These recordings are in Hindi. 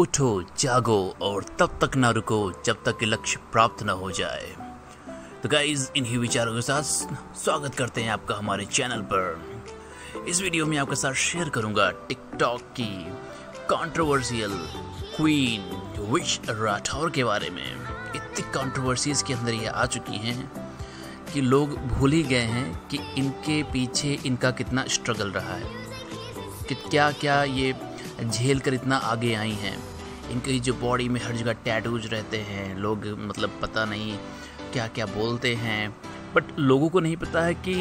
उठो, जागो और तब तक ना रुको जब तक कि लक्ष्य प्राप्त ना हो जाए। तो गाइस, इन्हीं विचारों के साथ स्वागत करते हैं आपका हमारे चैनल पर। इस वीडियो में आपके साथ शेयर करूंगा टिकटॉक की कंट्रोवर्शियल क्वीन विश राठौड़ के बारे में। इतनी कंट्रोवर्सीज के अंदर ये आ चुकी हैं कि लोग भूल ही गए हैं कि इनके पीछे इनका कितना स्ट्रगल रहा है, कि क्या क्या ये झेल कर इतना आगे आई हैं। इनकी जो बॉडी में हर जगह टैटूज रहते हैं, लोग मतलब पता नहीं क्या क्या बोलते हैं, बट लोगों को नहीं पता है कि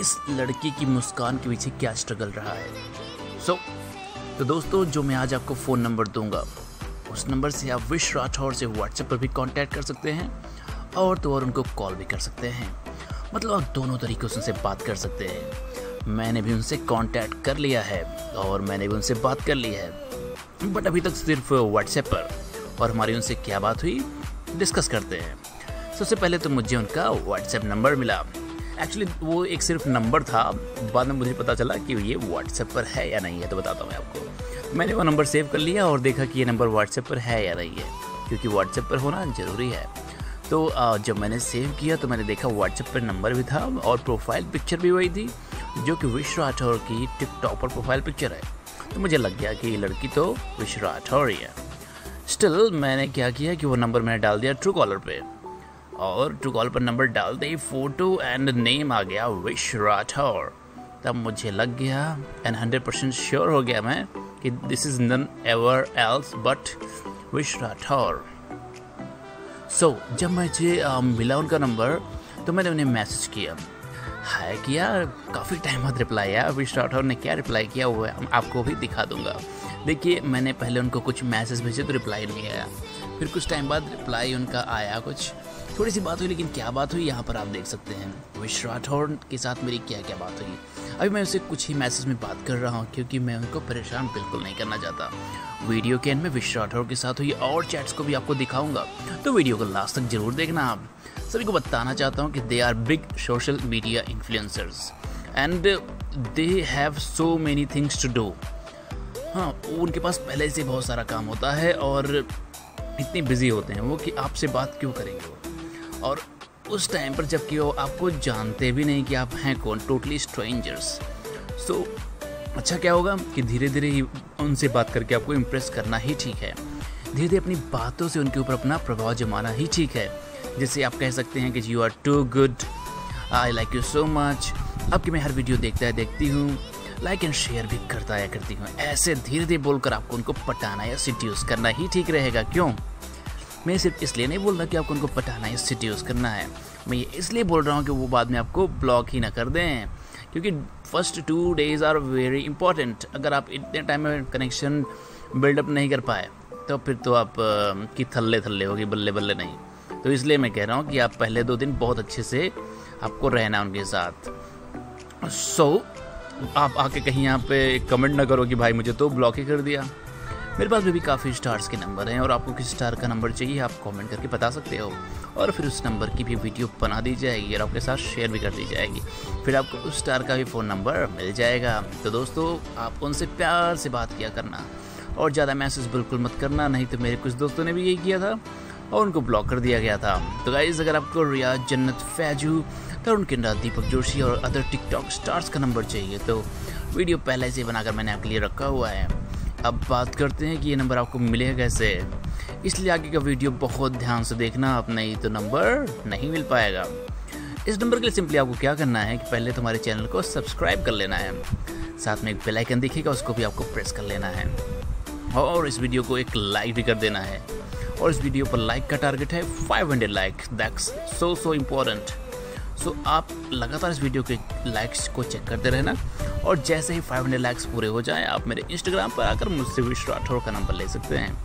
इस लड़की की मुस्कान के पीछे क्या स्ट्रगल रहा है। तो दोस्तों, जो मैं आज आपको फ़ोन नंबर दूंगा, उस नंबर से आप विश राठौड़ से व्हाट्सएप पर भी कांटेक्ट कर सकते हैं और तो और उनको कॉल भी कर सकते हैं। मतलब आप दोनों तरीक़ों से उनसे बात कर सकते हैं। मैंने भी उनसे कांटेक्ट कर लिया है और मैंने भी उनसे बात कर ली है, बट अभी तक सिर्फ व्हाट्सएप पर। और हमारी उनसे क्या बात हुई डिस्कस करते हैं। सबसे पहले तो मुझे उनका व्हाट्सएप नंबर मिला। एक्चुअली वो एक सिर्फ नंबर था, बाद में मुझे पता चला कि ये व्हाट्सएप पर है या नहीं है, तो बताता हूँ मैं आपको। मैंने वो नंबर सेव कर लिया और देखा कि ये नंबर व्हाट्सएप पर है या नहीं है, क्योंकि व्हाट्सएप पर होना ज़रूरी है। तो जब मैंने सेव किया तो मैंने देखा व्हाट्सएप पर नंबर भी था और प्रोफाइल पिक्चर भी वही थी जो कि विश राठौड़ की टिकटॉक पर प्रोफाइल पिक्चर है। तो मुझे लग गया कि ये लड़की तो विश राठौड़ ही है। स्टिल मैंने क्या किया कि वो नंबर मैंने डाल दिया ट्रू कॉलर पर, और टू कॉल पर नंबर डालते ही फ़ोटो एंड नेम आ गया विश राठौड़। तब मुझे लग गया एंड 100% श्योर हो गया मैं कि this is none ever else but Vish Rathod. So जब मुझे मिला उनका नंबर तो मैंने उन्हें मैसेज किया, हाय किया, काफ़ी टाइम बाद रिप्लाई आया। विश राठौड़ ने क्या रिप्लाई किया वो आपको भी दिखा दूंगा। देखिए, मैंने पहले उनको कुछ मैसेज भेजे तो रिप्लाई नहीं आया, फिर कुछ टाइम बाद रिप्लाई उनका आया, कुछ थोड़ी सी बात हुई, लेकिन क्या बात हुई यहाँ पर आप देख सकते हैं। विश राठौड़ के साथ मेरी क्या क्या बात हुई अभी मैं उसे कुछ ही मैसेज में बात कर रहा हूँ, क्योंकि मैं उनको परेशान बिल्कुल नहीं करना चाहता। वीडियो के एंड में विश राठौड़ के साथ हुई और चैट्स को भी आपको दिखाऊंगा, तो वीडियो को लास्ट तक जरूर देखना। आप सभी को बताना चाहता हूँ कि they are big social media influencers and they have so many things to do. हाँ, उनके पास पहले से बहुत सारा काम होता है और इतने बिजी होते हैं वो कि आपसे बात क्यों करेंगे वो, और उस टाइम पर जबकि वो आपको जानते भी नहीं कि आप हैं कौन, टोटली स्ट्रेंजर्स। सो अच्छा क्या होगा कि धीरे धीरे ही उनसे बात करके आपको इम्प्रेस करना ही ठीक है, धीरे धीरे अपनी बातों से उनके ऊपर अपना प्रभाव जमाना ही ठीक है। जैसे आप कह सकते हैं कि you are too good, I like you so much, आपकी मैं हर वीडियो देखती हूँ, लाइक एंड शेयर भी करती हूँ। ऐसे धीरे धीरे बोलकर आपको उनको पटाना या सिट्यूज़ करना ही ठीक रहेगा। क्यों? मैं सिर्फ इसलिए नहीं बोल रहा कि आपको उनको पटाना है, सिट्यूज करना है। मैं ये इसलिए बोल रहा हूँ कि वो बाद में आपको ब्लॉक ही ना कर दें, क्योंकि first 2 days are very important. अगर आप इतने टाइम में कनेक्शन बिल्डअप नहीं कर पाए तो फिर तो आप की थल्ले थल्ले होगी, बल्ले बल्ले नहीं। तो इसलिए मैं कह रहा हूँ कि आप पहले 2 दिन बहुत अच्छे से आपको रहना उनके साथ। आप आके कहीं यहाँ पे कमेंट ना करो कि भाई मुझे तो ब्लॉक ही कर दिया। मेरे पास भी काफ़ी स्टार्स के नंबर हैं, और आपको किस स्टार का नंबर चाहिए आप कमेंट करके बता सकते हो, और फिर उस नंबर की भी वीडियो बना दी जाएगी और आपके साथ शेयर भी कर दी जाएगी। फिर आपको उस स्टार का भी फ़ोन नंबर मिल जाएगा। तो दोस्तों, आप उनसे प्यार से बात किया करना और ज़्यादा मैसेज बिल्कुल मत करना, नहीं तो मेरे कुछ दोस्तों ने भी यही किया था और उनको ब्लॉक कर दिया गया था। तो गाइज़, अगर आपको रियाज, जन्नत, फैजू, तरुन, दीपक जोशी और अदर टिकटॉक स्टार्स का नंबर चाहिए तो वीडियो पहले से बनाकर मैंने आपके लिए रखा हुआ है। अब बात करते हैं कि ये नंबर आपको मिलेगा कैसे, इसलिए आगे का वीडियो बहुत ध्यान से देखना, आप नहीं तो नंबर नहीं मिल पाएगा। इस नंबर के लिए सिंपली आपको क्या करना है कि पहले तुम्हारे चैनल को सब्सक्राइब कर लेना है, साथ में एक बेल आइकन दिखेगा उसको भी आपको प्रेस कर लेना है, और इस वीडियो को एक लाइक भी कर देना है। और इस वीडियो पर लाइक का टारगेट है 500 like, that's so important. So आप लगातार इस वीडियो के लाइक्स को चेक करते रहना, और जैसे ही 500 लाइक्स पूरे हो जाएं आप मेरे इंस्टाग्राम पर आकर मुझसे विश राठौड़ का नंबर ले सकते हैं।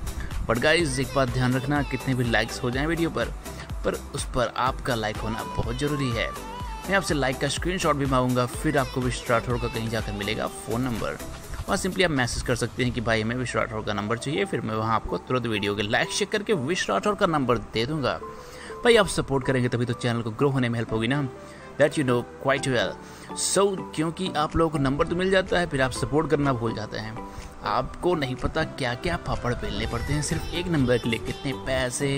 बट गाइस, एक बात ध्यान रखना, कितने भी लाइक्स हो जाएं वीडियो पर उस पर आपका लाइक होना बहुत ज़रूरी है। मैं आपसे लाइक का स्क्रीनशॉट भी मांगूंगा, फिर आपको विश राठौड़ का कहीं जाकर मिलेगा फ़ोन नंबर, और सिंपली आप मैसेज कर सकते हैं कि भाई हमें विश राठौड़ का नंबर चाहिए। फिर मैं वहाँ आपको तुरंत वीडियो के लाइक चेक करके विश राठौड़ का नंबर दे दूँगा। भाई, आप सपोर्ट करेंगे तभी तो चैनल को ग्रो होने में हेल्प होगी ना। That you know quite well. So क्योंकि आप लोगों को नंबर तो मिल जाता है, फिर आप सपोर्ट करना भूल जाते हैं। आपको नहीं पता क्या क्या पापड़ बेलने पड़ते हैं सिर्फ एक नंबर के लिए, कितने पैसे,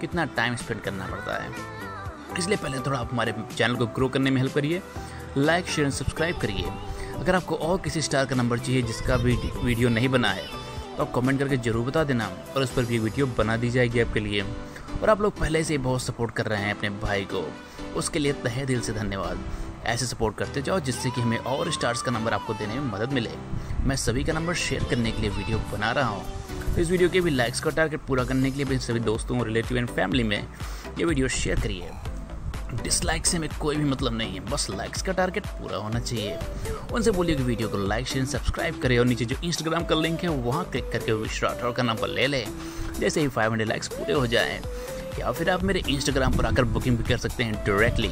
कितना टाइम स्पेंड करना पड़ता है। इसलिए पहले थोड़ा आप हमारे चैनल को ग्रो करने में हेल्प करिए, लाइक शेयर एंड सब्सक्राइब करिए। अगर आपको और किसी स्टार का नंबर चाहिए जिसका भी वीडियो नहीं बना है तो आप कमेंट करके ज़रूर बता देना और उस पर भी वीडियो बना दी जाएगी आपके लिए। और आप लोग पहले से ही बहुत सपोर्ट कर रहे हैं अपने भाई को, उसके लिए तहे दिल से धन्यवाद। ऐसे सपोर्ट करते जाओ जिससे कि हमें और स्टार्स का नंबर आपको देने में मदद मिले। मैं सभी का नंबर शेयर करने के लिए वीडियो बना रहा हूँ। इस वीडियो के भी लाइक्स का टारगेट पूरा करने के लिए भी सभी दोस्तों, रिलेटिव एंड फैमिली में ये वीडियो शेयर करिए। डिसलाइक से हमें कोई भी मतलब नहीं है, बस लाइक्स का टारगेट पूरा होना चाहिए। उनसे बोलिए कि वीडियो को लाइक शेयर सब्सक्राइब करें और नीचे जो इंस्टाग्राम का लिंक है वहाँ क्लिक करके विश राठौड़ का नंबर ले लें। जैसे ही 500 लाइक्स पूरे हो जाएं, या फिर आप मेरे इंस्टाग्राम पर आकर बुकिंग भी कर सकते हैं डायरेक्टली,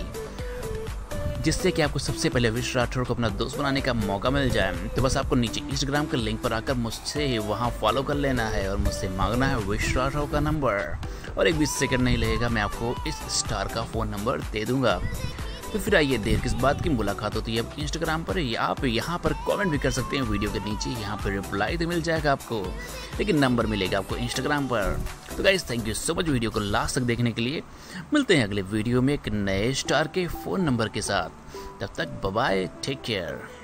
जिससे कि आपको सबसे पहले विश राठौड़ को अपना दोस्त बनाने का मौका मिल जाए। तो बस आपको नीचे इंस्टाग्राम के लिंक पर आकर मुझसे ही वहाँ फॉलो कर लेना है और मुझसे मांगना है विश राठौड़ का नंबर, और एक 20 सेकंड नहीं लगेगा, मैं आपको इस स्टार का फ़ोन नंबर दे दूंगा। तो फिर आइए, देर किस बात की, मुलाकात होती है अब इंस्टाग्राम पर। या आप यहाँ पर कमेंट भी कर सकते हैं वीडियो के नीचे, यहाँ पर रिप्लाई तो मिल जाएगा आपको, लेकिन नंबर मिलेगा आपको इंस्टाग्राम पर। तो guys, thank you so much video को लास्ट तक देखने के लिए। मिलते हैं अगले वीडियो में एक नए स्टार के फ़ोन नंबर के साथ। तब तक बाय, टेक केयर।